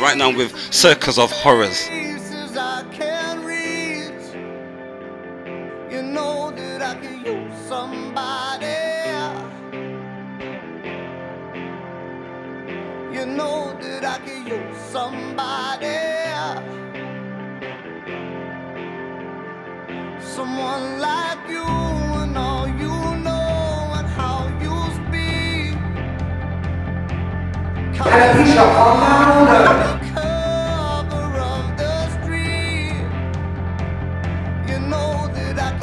Right now I'm with Circus of Horrors. You know that I can use somebody. You know that I can use somebody. Someone like you and all you know and how you speak. Come on.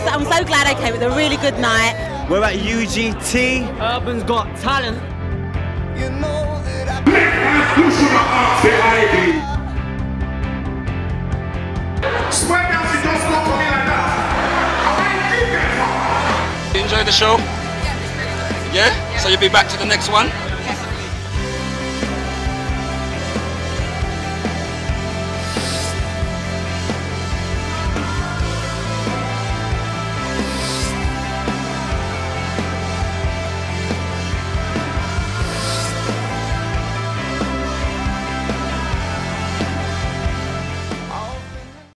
I'm so glad I came. It was a really good night. We're at UGT. Urban's Got Talent. You know that I Did you enjoy the show? Yeah? So you'll be back to the next one?